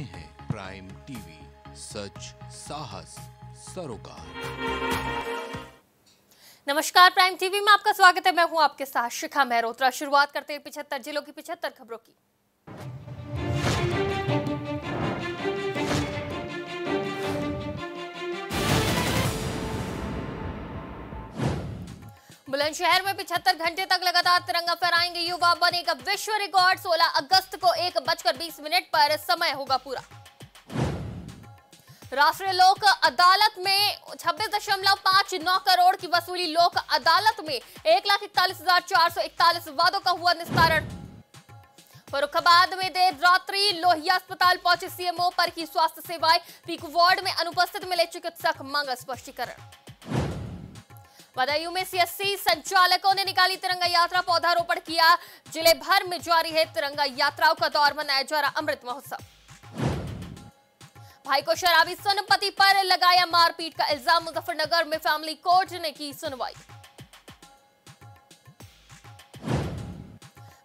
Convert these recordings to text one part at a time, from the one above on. रहे हैं prime TV, सच साहस सरोकार। नमस्कार, प्राइम टीवी में आपका स्वागत है। मैं हूं आपके साथ शिखा मेहरोत्रा। शुरुआत करते हैं 75 जिलों की 75 खबरों की। बुलंदशहर में 75 घंटे तक लगातार तिरंगा फहराएंगे युवा, बनेगा विश्व रिकॉर्ड। 16 अगस्त को 1:20 पर समय होगा पूरा। राष्ट्रीय लोक अदालत में 26.59 करोड़ की वसूली। लोक अदालत में 1,41,441 वादों का हुआ निस्तारण। फर्रुखाबाद में देर रात्रि लोहिया अस्पताल पहुंचे सीएमओ, पर की स्वास्थ्य सेवाएं। पीक वार्ड में अनुपस्थित मिले चिकित्सक, मांगा स्पष्टीकरण। बदायूं में सीएससी संचालकों ने निकाली तिरंगा यात्रा, पौधारोपण किया। जिले भर में जारी है तिरंगा यात्राओं का दौर, मनाया जा रहा अमृत महोत्सव। भाई को शराबी सुन पति पर लगाया मारपीट का इल्जाम। मुजफ्फरनगर में फैमिली कोर्ट ने की सुनवाई।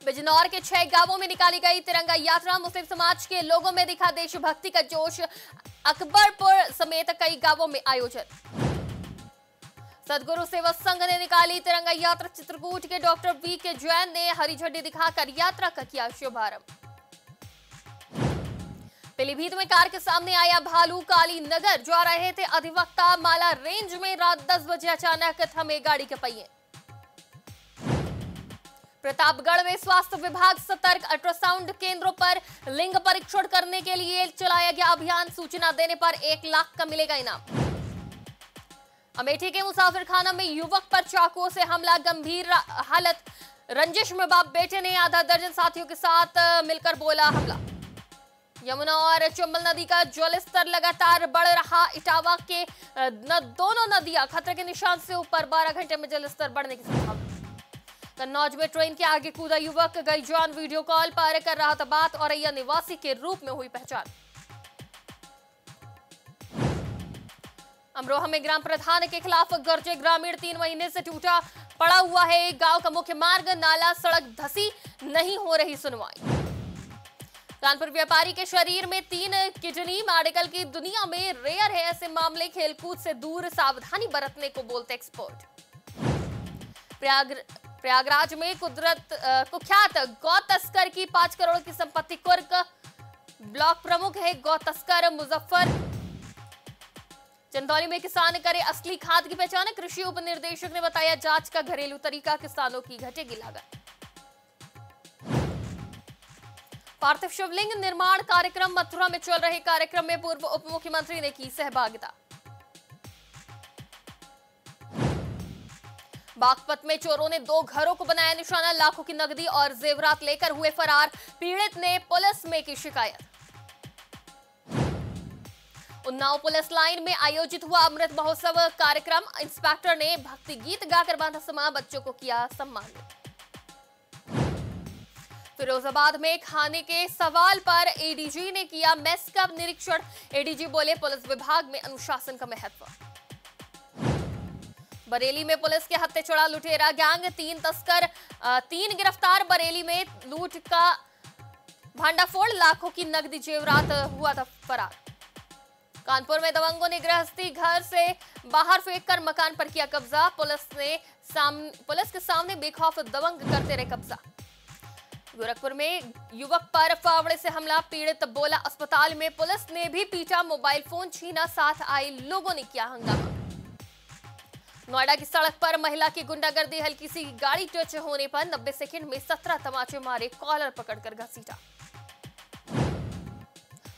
बिजनौर के 6 गांवों में निकाली गई तिरंगा यात्रा, मुस्लिम समाज के लोगों में दिखा देशभक्ति का जोश। अकबरपुर समेत कई गांवों में आयोजन। सदगुरु सेवा संघ ने निकाली तिरंगा यात्रा, चित्रकूट के डॉक्टर बी के जैन ने हरी झंडी दिखाकर यात्रा का किया शुभारंभ। पीलीभीत में कार के सामने आया भालू, काली नगर जा रहे थे अधिवक्ता। माला रेंज में रात 10 बजे अचानक थमे गाड़ी के पहिए। प्रतापगढ़ में स्वास्थ्य विभाग सतर्क, अल्ट्रासाउंड केंद्रों पर लिंग परीक्षण करने के लिए चलाया गया अभियान। सूचना देने पर 1 लाख का मिलेगा इनाम। अमेठी के मुसाफिरखाना में युवक पर चाकू से हमला, गंभीर हालत। रंजिश में बाप बेटे ने आधा दर्जन साथियों के साथ मिलकर बोला हमला। यमुना और चंबल नदी का जलस्तर लगातार बढ़ रहा। इटावा के दोनों नदियां खतरे के निशान से ऊपर, 12 घंटे में जलस्तर बढ़ने की संभावना। कन्नौज में ट्रेन के आगे कूदा युवक, गई जान। वीडियो कॉल पर कर रहा था बात, औररैया निवासी के रूप में हुई पहचान। अमरोहा में ग्राम प्रधान के खिलाफ गर्जे ग्रामीण, 3 महीने से टूटा पड़ा हुआ है गांव का मुख्य मार्ग, नाला, सड़क धसी, नहीं हो रही सुनवाई। कानपुर व्यापारी के शरीर में 3 किडनी, मेडिकल की दुनिया में रेयर है ऐसे मामले। खेलकूद से दूर सावधानी बरतने को बोलते एक्सपर्ट। प्रयागराज में कुख्यात गौ तस्कर की 5 करोड़ की संपत्ति कुर्क, ब्लॉक प्रमुख है गौ तस्कर। चंदौली में किसान करे असली खाद की पहचान, कृषि उप निदेशक ने बताया जांच का घरेलू तरीका, किसानों की घटेगी लागत। पार्थिव शिवलिंग निर्माण कार्यक्रम मथुरा में चल रहे कार्यक्रम में पूर्व उप मुख्यमंत्री ने की सहभागिता। बागपत में चोरों ने 2 घरों को बनाया निशाना, लाखों की नकदी और जेवरात लेकर हुए फरार, पीड़ित ने पुलिस में की शिकायत। उन्नाव पुलिस लाइन में आयोजित हुआ अमृत महोत्सव कार्यक्रम, इंस्पेक्टर ने भक्ति गीत गाकर बांधा समा, बच्चों को किया सम्मानित। फिरोजाबाद में खाने के सवाल पर एडीजी ने किया मेस का निरीक्षण, एडीजी बोले पुलिस विभाग में अनुशासन का महत्व। बरेली में पुलिस के हत्थे चढ़ा लुटेरा गैंग, 3 तस्कर 3 गिरफ्तार। बरेली में लूट का भांडाफोड़, लाखों की नकदी जेवरात, हुआ था फरार। कानपुर में दबंगों ने गृहस्थी घर से बाहर फेंककर मकान पर किया कब्जा, पुलिस के सामने बेखौफ दबंग करते रहे कब्जा। गोरखपुर में युवक पर फावड़े से हमला, पीड़ित बोला अस्पताल में, पुलिस ने भी पीटा, मोबाइल फोन छीना, साथ आए लोगों ने किया हंगामा। नोएडा की सड़क पर महिला की गुंडागर्दी, हल्की सी गाड़ी टच होने पर 90 सेकेंड में 17 तमाचे मारे, कॉलर पकड़कर घसीटा।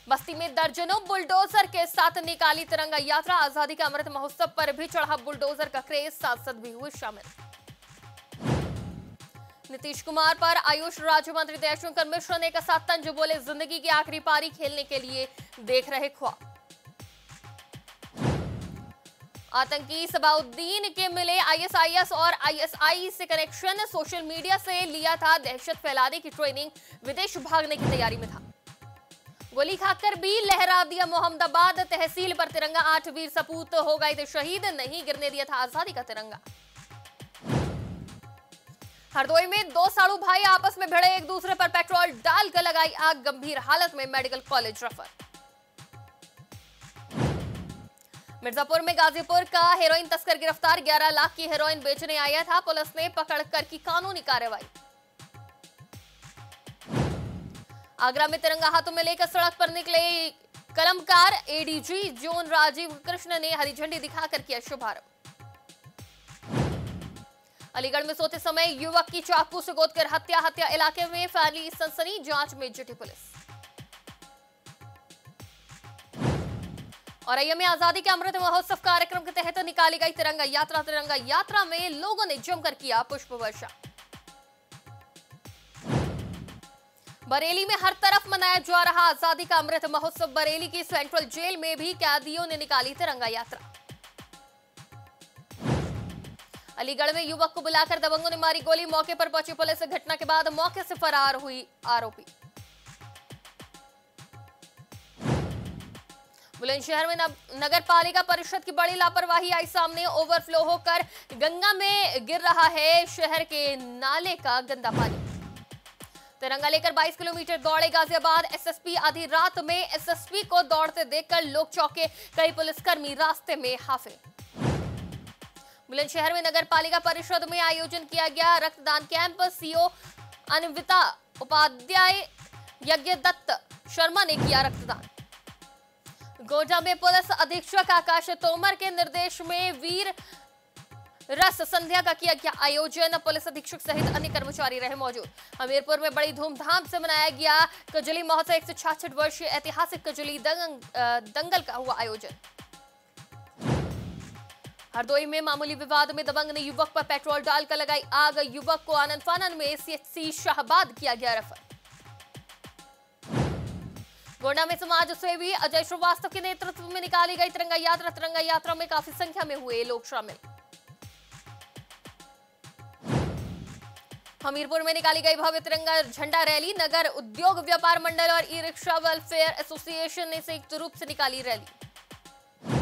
बस्ती में दर्जनों बुलडोजर के साथ निकाली तिरंगा यात्रा, आजादी के अमृत महोत्सव पर भी चढ़ा बुलडोजर का क्रेज, सांसद भी हुए शामिल। नीतीश कुमार पर आयुष राज्य मंत्री दयाशंकर मिश्र ने कसा तंज, बोले जिंदगी की आखिरी पारी खेलने के लिए देख रहे ख्वाब। आतंकी सबाउद्दीन के मिले आईएसआईएस और आईएसआई से कनेक्शन, सोशल मीडिया से लिया था दहशत फैलाने की ट्रेनिंग, विदेश भागने की तैयारी में था। गोली खाकर भी लहरा दिया मोहम्मदाबाद, तहसील पर तिरंगा, 8 वीर सपूत हो गए थे शहीद, नहीं गिरने दिया था आजादी का तिरंगा। हरदोई में 2 साड़ू भाई आपस में भिड़े, एक दूसरे पर पेट्रोल डालकर लगाई आग, गंभीर हालत में मेडिकल कॉलेज रेफर। मिर्जापुर में गाजीपुर का हेरोइन तस्कर गिरफ्तार, 11 लाख की हेरोइन बेचने आया था, पुलिस ने पकड़कर की कानूनी कार्रवाई। आगरा में तिरंगा हाथों में लेकर सड़क पर निकले कलमकार, एडीजी जोन राजीव कृष्ण ने हरी झंडी दिखाकर किया शुभारंभ। अलीगढ़ में सोते समय युवक की चाकू से गोदकर हत्या, हत्या इलाके में फैली सनसनी, जांच में जुटी पुलिस। औररैया में आजादी के अमृत महोत्सव कार्यक्रम के तहत निकाली गई तिरंगा यात्रा में लोगों ने जमकर किया पुष्प वर्षा। बरेली में हर तरफ मनाया जा रहा आजादी का अमृत महोत्सव, बरेली की सेंट्रल जेल में भी कैदियों ने निकाली तिरंगा यात्रा। अलीगढ़ में युवक को बुलाकर दबंगों ने मारी गोली, मौके पर पहुंची पुलिस, घटना के बाद मौके से फरार हुई आरोपी। बुलंदशहर में नगर पालिका परिषद की बड़ी लापरवाही आई सामने, ओवरफ्लो होकर गंगा में गिर रहा है शहर के नाले का गंदा पानी। तिरंगा लेकर 22 किलोमीटर दौड़े गाजियाबाद एसएसपी, आधी रात में एसएसपी को दौड़ते देखकर लोग चौंके, कई पुलिसकर्मी रास्ते में हाफे। बुलंदशहर में नगर पालिका परिषद में आयोजन किया गया रक्तदान कैंप, सीओ अनविता उपाध्याय यज्ञदत्त शर्मा ने किया रक्तदान। गोजा में पुलिस अधीक्षक आकाश तोमर के निर्देश में वीर रस संध्या का किया गया आयोजन, पुलिस अधीक्षक सहित अन्य कर्मचारी रहे मौजूद। हमीरपुर में बड़ी धूमधाम से मनाया गया कजली महोत्सव, 166 वर्षीय ऐतिहासिक कजली दंगल का हुआ आयोजन। हरदोई में मामूली विवाद में दबंग ने युवक पर पेट्रोल डालकर लगाई आग, युवक को आनन फानन में सीएचसी शाहबाद किया गया रेफर। गोंडा में समाज सेवी अजय श्रीवास्तव के नेतृत्व में निकाली गई तिरंगा यात्रा में काफी संख्या में हुए लोग शामिल। हमीरपुर में निकाली गई भव्य तिरंगा झंडा रैली, नगर उद्योग व्यापार मंडल और ई रिक्शा वेलफेयर एसोसिएशन ने संयुक्त रूप से निकाली रैली।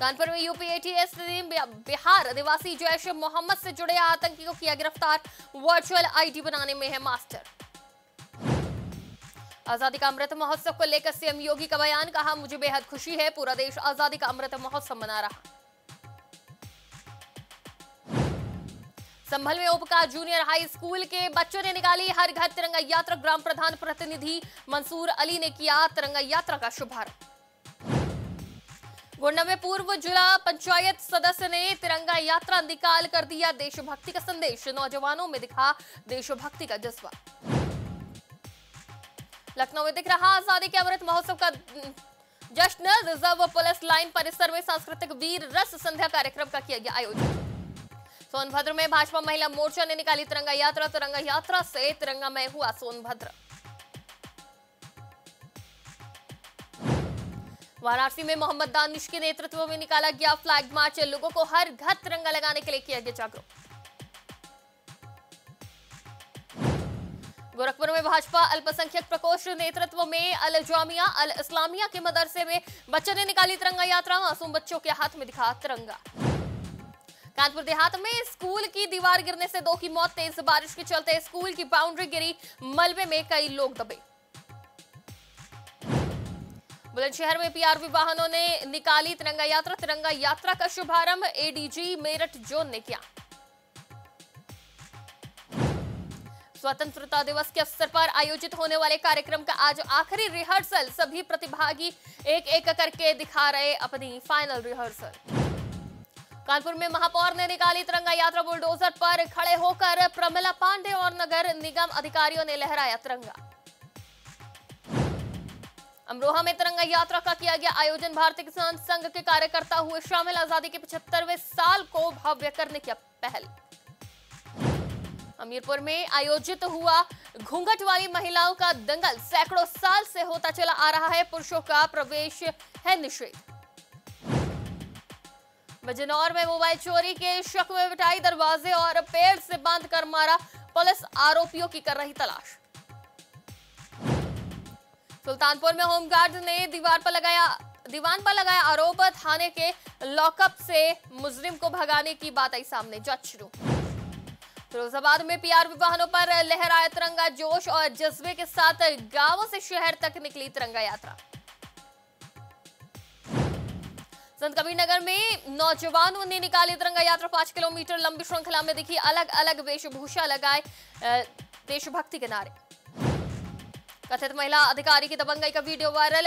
कानपुर में यूपीएटीएस ने बिहार निवासी जैश मोहम्मद से जुड़े आतंकी को किया गिरफ्तार, वर्चुअल आईडी बनाने में है मास्टर। आजादी का अमृत महोत्सव को लेकर सीएम योगी का बयान, कहा मुझे बेहद खुशी है पूरा देश आजादी का अमृत महोत्सव मना रहा। संभल में उपका जूनियर हाई स्कूल के बच्चों ने निकाली हर घर तिरंगा यात्रा, ग्राम प्रधान प्रतिनिधि मंसूर अली ने किया तिरंगा यात्रा का शुभारंभ। गोंडा में पूर्व जिला पंचायत सदस्य ने तिरंगा यात्रा निकाल कर दिया देशभक्ति का संदेश, नौजवानों में दिखा देशभक्ति का जज्बा। लखनऊ में दिख रहा आजादी के अमृत महोत्सव का जश्न, रिजर्व पुलिस लाइन परिसर में सांस्कृतिक वीर रस संध्या कार्यक्रम का किया गया आयोजन। सोनभद्र में भाजपा महिला मोर्चा ने निकाली तिरंगा यात्रा से तिरंगामय हुआ सोनभद्र। वाराणसी में मोहम्मद दानिश के नेतृत्व में निकाला गया फ्लैग मार्च, लोगों को हर घर तिरंगा लगाने के लिए किया गया जागरूक। गोरखपुर में भाजपा अल्पसंख्यक प्रकोष्ठ नेतृत्व में अल जामिया अल इस्लामिया के मदरसे में बच्चों ने निकाली तिरंगा यात्रा, मासूम बच्चों के हाथ में दिखा तिरंगा। कानपुर देहात में स्कूल की दीवार गिरने से 2 की मौत, तेज बारिश के चलते स्कूल की बाउंड्री गिरी, मलबे में कई लोग दबे। बुलंदशहर में पीआरवी वाहनों ने निकाली तिरंगा यात्रा का शुभारंभ, एडीजी मेरठ जोन ने किया। स्वतंत्रता दिवस के अवसर पर आयोजित होने वाले कार्यक्रम का आज आखिरी रिहर्सल, सभी प्रतिभागी एक एक करके दिखा रहे अपनी फाइनल रिहर्सल। कानपुर में महापौर ने निकाली तिरंगा यात्रा, बुलडोजर पर खड़े होकर प्रमिला पांडे और नगर निगम अधिकारियों ने लहराया तिरंगा। अमरोहा में तिरंगा यात्रा का किया गया आयोजन, भारतीय किसान संघ के कार्यकर्ता हुए शामिल, आजादी के 75वें साल को भव्य करने की पहल। हमीरपुर में आयोजित हुआ घूंघट वाली महिलाओं का दंगल, सैकड़ों साल से होता चला आ रहा है, पुरुषों का प्रवेश है निषेध। बिजनौर में मोबाइल चोरी के शक में बिठाई दरवाजे और पेड़ से बांधकर मारा, पुलिस आरोपियों की कर रही तलाश। सुल्तानपुर में होमगार्ड ने दीवान पर लगाया आरोप, थाने के लॉकअप से मुजरिम को भगाने की बात आई सामने, जांच शुरू। फिरोजाबाद में पीआरवी वाहनों पर लहराया तिरंगा, जोश और जज्बे के साथ गांवों से शहर तक निकली तिरंगा यात्रा। संत कबीरनगर में नौजवानों ने निकाली तिरंगा यात्रा 5 किलोमीटर लंबी श्रृंखला में दिखी अलग अलग वेशभूषा, लगाए देशभक्ति के नारे। कथित महिला अधिकारी की दबंगई का वीडियो वायरल।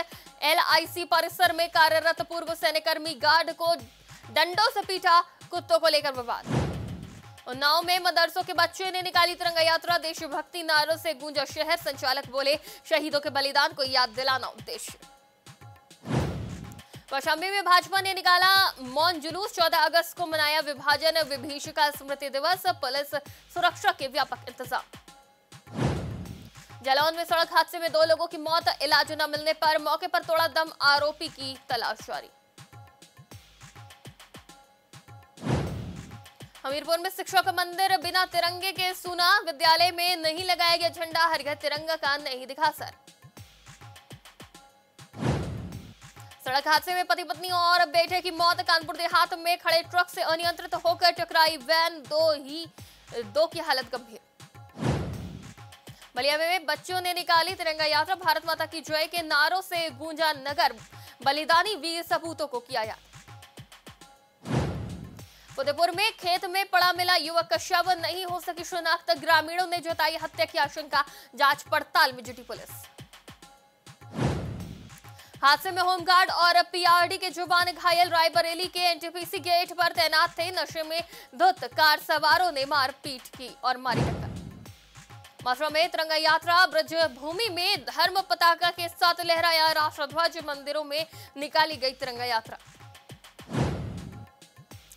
एलआईसी परिसर में कार्यरत पूर्व सैन्य कर्मी गार्ड को डंडों से पीटा, कुत्तों को लेकर विवाद। उन्नाव में मदरसों के बच्चे ने निकाली तिरंगा यात्रा, देशभक्ति नारों से गूंजा शहर। संचालक बोले, शहीदों के बलिदान को याद दिलाना उद्देश्य। कौशाम्बी में भाजपा ने निकाला मौन जुलूस, 14 अगस्त को मनाया विभाजन विभीषिका स्मृति दिवस, पुलिस सुरक्षा के व्यापक इंतजाम। जालौन में सड़क हादसे में 2 लोगों की मौत, इलाज न मिलने पर मौके पर तोड़ा दम, आरोपी की तलाश जारी। हमीरपुर में शिक्षक मंदिर बिना तिरंगे के सूना, विद्यालय में नहीं लगाया गया झंडा, हर घर तिरंगा का नहीं दिखा असर। सड़क हादसे में पति पत्नी और बेटे की मौत, कानपुर देहात में खड़े ट्रक से अनियंत्रित होकर टकराई वैन, दो की हालत गंभीर। बलिया में बच्चों ने निकाली तिरंगा यात्रा, भारत माता की जय के नारों से गूंजा नगर, बलिदानी वीर सपूतों को किया याद। उदयपुर में खेत में पड़ा मिला युवक का शव, नहीं हो सकी शिनाख्त, ग्रामीणों ने जताई हत्या की आशंका, जांच पड़ताल में जुटी पुलिस। हादसे में होमगार्ड और पीआरडी के जवान घायल, रायबरेली के एनटीपीसी गेट पर तैनात थे, नशे में धुत कार सवारों ने मारपीट की और मारी टक्कर। मथुरा में तिरंगा यात्रा, ब्रज भूमि में धर्म पताका के साथ लहराया राष्ट्रध्वज, मंदिरों में निकाली गई तिरंगा यात्रा।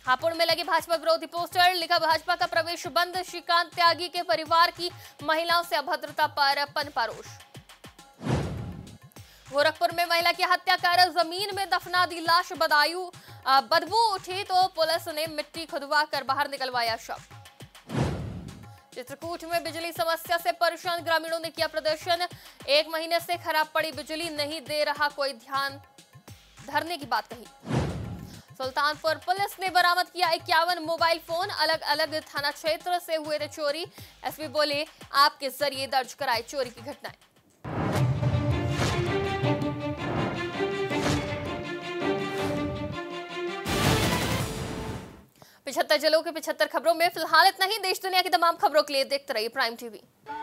हापुड़ में लगे भाजपा विरोधी पोस्टर, लिखा भाजपा का प्रवेश बंद, श्रीकांत त्यागी के परिवार की महिलाओं से अभद्रता पर पनपारोश। गोरखपुर में महिला की हत्या कर जमीन में दफना दी लाश, बदायूं बदबू उठी तो पुलिस ने मिट्टी खुदवा कर बाहर निकलवाया शव। चित्रकूट में बिजली समस्या से परेशान ग्रामीणों ने किया प्रदर्शन, 1 महीने से खराब पड़ी बिजली, नहीं दे रहा कोई ध्यान, धरने की बात कही। सुल्तानपुर पुलिस ने बरामद किया 51 मोबाइल फोन, अलग अलग थाना क्षेत्र से हुए थे चोरी, एसपी बोले आपके जरिए दर्ज कराए चोरी की घटनाएं। जिलों के 75 खबरों में फिलहाल इतना ही। देश दुनिया की तमाम खबरों के लिए देखते रहिए प्राइम टीवी।